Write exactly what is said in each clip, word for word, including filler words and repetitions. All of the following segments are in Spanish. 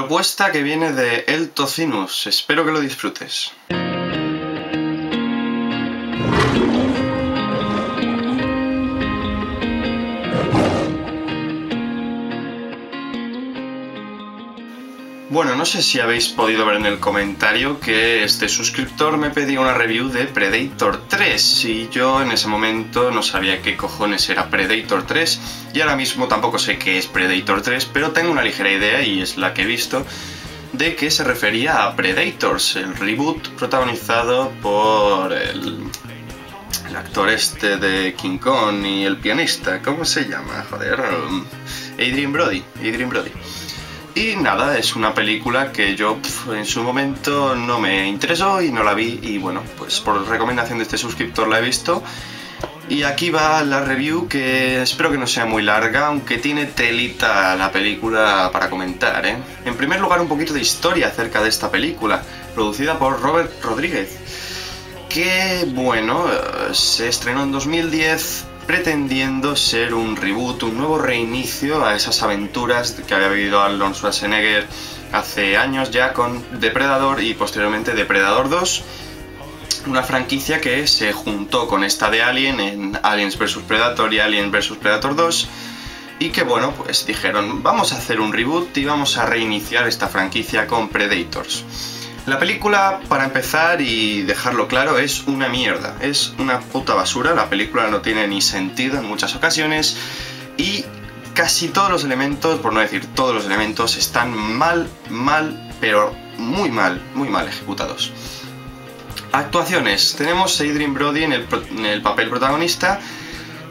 Propuesta que viene de El Tocinus. Espero que lo disfrutes. Bueno, no sé si habéis podido ver en el comentario que este suscriptor me pedía una review de Predator tres y yo en ese momento no sabía qué cojones era Predator tres y ahora mismo tampoco sé qué es Predator tres, pero tengo una ligera idea, y es la que he visto, de que se refería a Predators, el reboot protagonizado por el, el actor este de King Kong y el pianista, ¿cómo se llama? Joder, Adrien Brody, Adrien Brody. Y nada, es una película que yo pf, en su momento no me interesó y no la vi, y bueno, pues por recomendación de este suscriptor la he visto. Y aquí va la review, que espero que no sea muy larga, aunque tiene telita la película para comentar, ¿eh? En primer lugar, un poquito de historia acerca de esta película, producida por Robert Rodríguez, que bueno, se estrenó en dos mil diez... pretendiendo ser un reboot, un nuevo reinicio a esas aventuras que había vivido Arnold Schwarzenegger hace años ya con Depredador y posteriormente Depredador dos, una franquicia que se juntó con esta de Alien en Aliens vs Predator y Alien vs Predator dos, y que bueno, pues dijeron, vamos a hacer un reboot y vamos a reiniciar esta franquicia con Predators. La película, para empezar y dejarlo claro, es una mierda, es una puta basura, la película no tiene ni sentido en muchas ocasiones y casi todos los elementos, por no decir todos los elementos, están mal, mal, pero muy mal, muy mal ejecutados. Actuaciones, tenemos a Adrien Brody en el, en el papel protagonista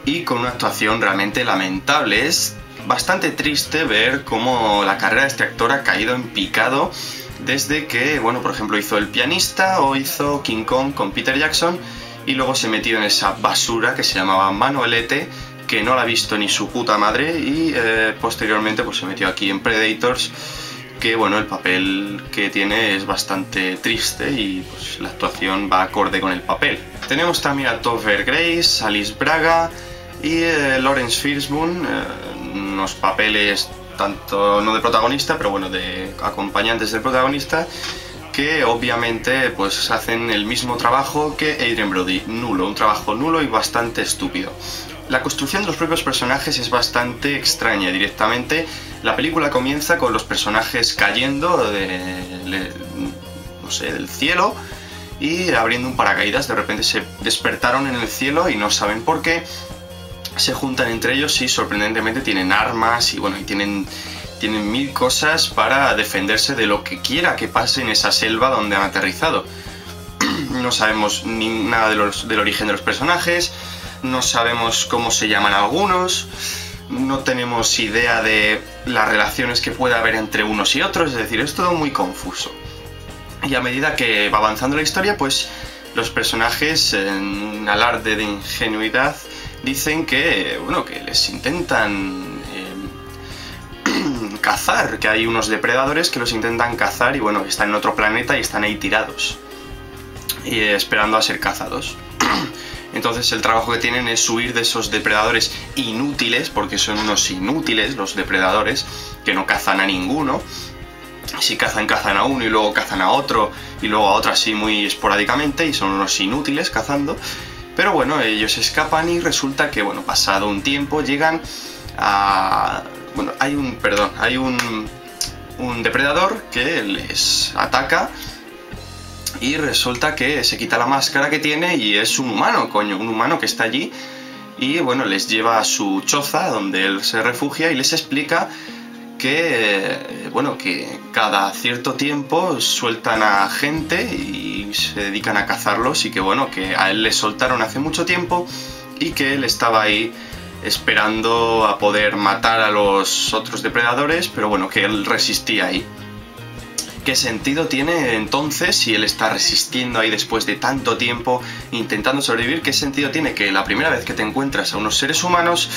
y con una actuación realmente lamentable. Es bastante triste ver cómo la carrera de este actor ha caído en picado desde que, bueno, por ejemplo, hizo El Pianista o hizo King Kong con Peter Jackson y luego se metió en esa basura que se llamaba Manolete, que no la ha visto ni su puta madre, y eh, posteriormente pues se metió aquí en Predators, que bueno, el papel que tiene es bastante triste y pues la actuación va acorde con el papel. Tenemos también a Topher Grace, Alice Braga y eh, Lawrence Fishburne, eh, unos papeles tanto no de protagonista, pero bueno, de acompañantes del protagonista, que obviamente pues hacen el mismo trabajo que Adrien Brody, nulo, un trabajo nulo y bastante estúpido. La construcción de los propios personajes es bastante extraña directamente. La película comienza con los personajes cayendo de, de, no sé, del cielo y abriendo un paracaídas, de repente se despertaron en el cielo y no saben por qué. Se juntan entre ellos y sorprendentemente tienen armas y bueno, y tienen, tienen mil cosas para defenderse de lo que quiera que pase en esa selva donde han aterrizado. No sabemos ni nada de los, del origen de los personajes, no sabemos cómo se llaman algunos, no tenemos idea de las relaciones que pueda haber entre unos y otros, es decir, es todo muy confuso. Y a medida que va avanzando la historia, pues los personajes, en un alarde de ingenuidad, dicen que, bueno, que les intentan eh, cazar, que hay unos depredadores que los intentan cazar y bueno, están en otro planeta y están ahí tirados, y, eh, esperando a ser cazados. Entonces el trabajo que tienen es huir de esos depredadores inútiles, porque son unos inútiles los depredadores, que no cazan a ninguno. Si cazan, cazan a uno y luego cazan a otro y luego a otro así muy esporádicamente, y son unos inútiles cazando. Pero bueno, ellos escapan y resulta que, bueno, pasado un tiempo llegan a... Bueno, hay un... Perdón, hay un, un depredador que les ataca y resulta que se quita la máscara que tiene y es un humano, coño, un humano que está allí y, bueno, les lleva a su choza donde él se refugia y les explica que, bueno, que cada cierto tiempo sueltan a gente y se dedican a cazarlos y que, bueno, que a él le soltaron hace mucho tiempo y que él estaba ahí esperando a poder matar a los otros depredadores, pero bueno, que él resistía ahí. ¿Qué sentido tiene entonces, si él está resistiendo ahí después de tanto tiempo intentando sobrevivir, qué sentido tiene que la primera vez que te encuentras a unos seres humanos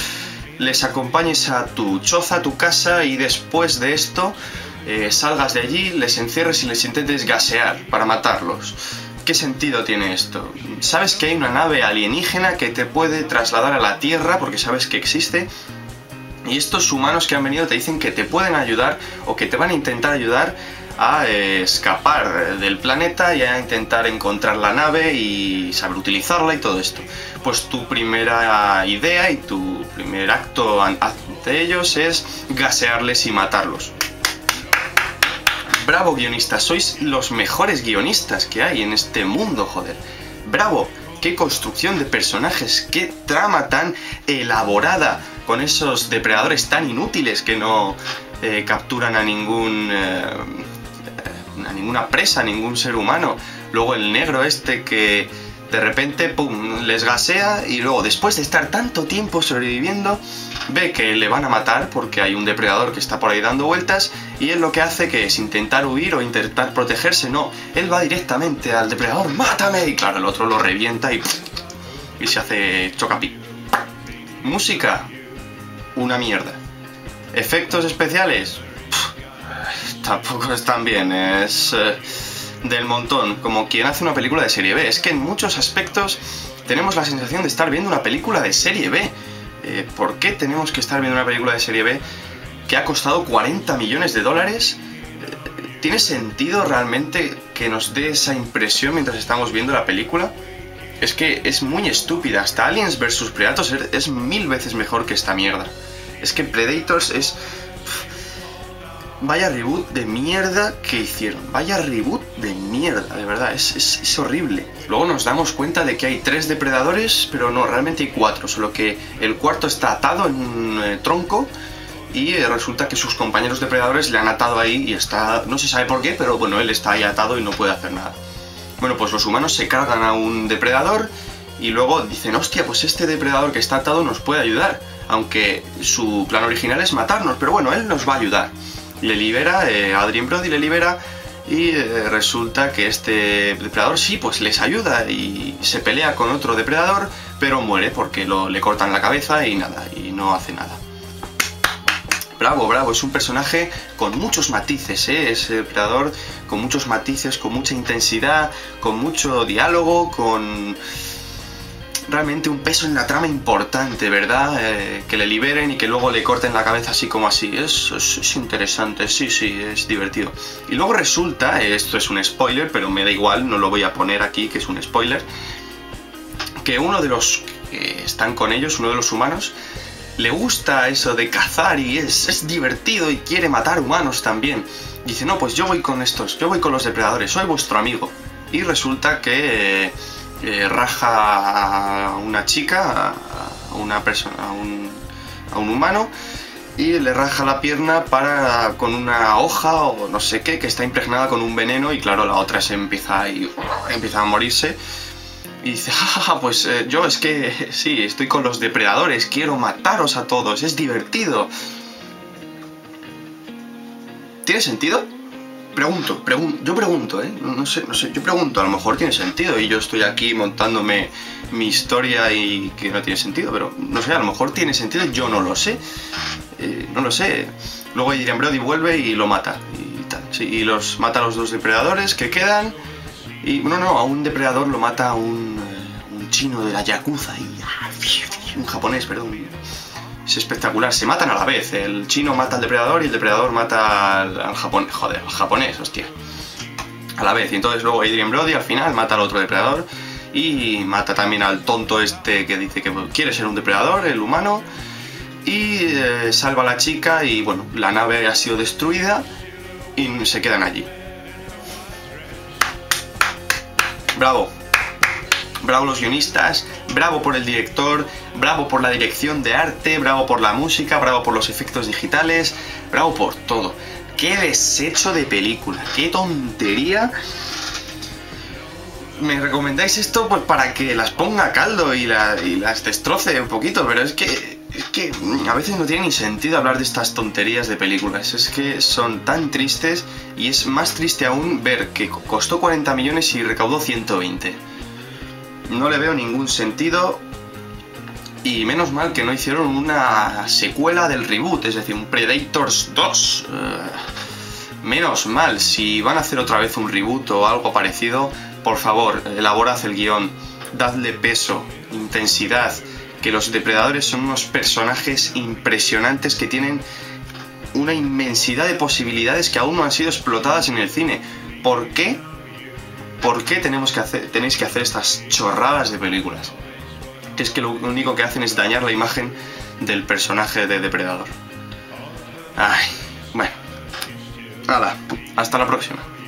les acompañes a tu choza, a tu casa, y después de esto eh, salgas de allí, les encierres y les intentes gasear para matarlos? ¿Qué sentido tiene esto? Sabes que hay una nave alienígena que te puede trasladar a la Tierra porque sabes que existe y estos humanos que han venido te dicen que te pueden ayudar o que te van a intentar ayudar a eh, escapar del planeta y a intentar encontrar la nave y saber utilizarla y todo esto. Pues tu primera idea y tu primer acto ante ellos es gasearles y matarlos. Bravo, guionistas, sois los mejores guionistas que hay en este mundo, joder. Bravo, qué construcción de personajes, qué trama tan elaborada con esos depredadores tan inútiles que no eh, capturan a ningún eh, a ninguna presa, a ningún ser humano. Luego el negro este que de repente pum, les gasea y luego después de estar tanto tiempo sobreviviendo ve que le van a matar porque hay un depredador que está por ahí dando vueltas y él lo que hace que es intentar huir o intentar protegerse, no, él va directamente al depredador, ¡mátame! Y claro, el otro lo revienta y, y se hace chocapic. Música, una mierda. Efectos especiales, pff, tampoco están bien, es eh, del montón, como quien hace una película de serie B. Es que en muchos aspectos tenemos la sensación de estar viendo una película de serie B. Eh, ¿Por qué tenemos que estar viendo una película de serie B que ha costado cuarenta millones de dólares? Eh, ¿Tiene sentido realmente que nos dé esa impresión mientras estamos viendo la película? Es que es muy estúpida. Hasta Aliens vs Predator es, es mil veces mejor que esta mierda. Es que Predators es... Pff, vaya reboot de mierda que hicieron. Vaya reboot de mierda, de verdad. Es, es, es horrible. Luego nos damos cuenta de que hay tres depredadores, pero no, realmente hay cuatro. Solo que el cuarto está atado en un eh, tronco y eh, resulta que sus compañeros depredadores le han atado ahí y está... No se sabe por qué, pero bueno, él está ahí atado y no puede hacer nada. Bueno, pues los humanos se cargan a un depredador y luego dicen, hostia, pues este depredador que está atado nos puede ayudar, aunque su plan original es matarnos, pero bueno, él nos va a ayudar. Le libera, eh, Adrien Brody le libera y eh, resulta que este depredador sí, pues les ayuda y se pelea con otro depredador, pero muere porque lo, le cortan la cabeza y nada, y no hace nada. Bravo, bravo, es un personaje con muchos matices, ¿eh? Es depredador con muchos matices, con mucha intensidad, con mucho diálogo, con realmente un peso en la trama importante, ¿verdad? Eh, que le liberen y que luego le corten la cabeza así como así. Es, es, es interesante, sí, sí, es divertido. Y luego resulta, esto es un spoiler, pero me da igual, no lo voy a poner aquí, que es un spoiler, que uno de los que están con ellos, uno de los humanos, le gusta eso de cazar y es, es divertido y quiere matar humanos también. Dice, no, pues yo voy con estos, yo voy con los depredadores, soy vuestro amigo. Y resulta que eh, eh, raja a una chica, a una persona, a un, a un humano, y le raja la pierna para, con una hoja o no sé qué, que está impregnada con un veneno y claro, la otra se empieza, y, empieza a morirse. Y dice, jajaja, pues eh, yo es que sí, estoy con los depredadores, quiero mataros a todos, es divertido. ¿Tiene sentido? Pregunto, pregun yo pregunto, ¿eh? No, no sé, no sé, yo pregunto, a lo mejor tiene sentido y yo estoy aquí montándome mi historia y que no tiene sentido, pero no sé, a lo mejor tiene sentido, yo no lo sé, eh, no lo sé. Luego Adrien Brody vuelve y lo mata, y, tal, sí, y los mata a los dos depredadores que quedan. Y no, no, a un depredador lo mata un, un chino de la yakuza y un japonés, perdón. Es espectacular, se matan a la vez. El chino mata al depredador y el depredador mata al, al japonés. Joder, al japonés, hostia. A la vez. Y entonces luego Adrien Brody al final mata al otro depredador y mata también al tonto este que dice que quiere ser un depredador, el humano. Y eh, salva a la chica y bueno, la nave ha sido destruida y se quedan allí. Bravo, bravo los guionistas, bravo por el director, bravo por la dirección de arte, bravo por la música, bravo por los efectos digitales, bravo por todo. ¡Qué desecho de película! ¡Qué tontería! Me recomendáis esto pues para que las ponga a caldo y, la, y las destroce un poquito, pero es que, es que a veces no tiene ni sentido hablar de estas tonterías de películas. Es que son tan tristes y es más triste aún ver que costó cuarenta millones y recaudó ciento veinte. No le veo ningún sentido y menos mal que no hicieron una secuela del reboot, es decir, un Predators dos. Uh, menos mal, si van a hacer otra vez un reboot o algo parecido, por favor, elaborad el guión, dadle peso, intensidad, que los depredadores son unos personajes impresionantes que tienen una inmensidad de posibilidades que aún no han sido explotadas en el cine. ¿Por qué? ¿Por qué tenemos que hacer, tenéis que hacer estas chorradas de películas? Que es que lo único que hacen es dañar la imagen del personaje de Depredador. Ay, bueno. Nada, hasta la próxima.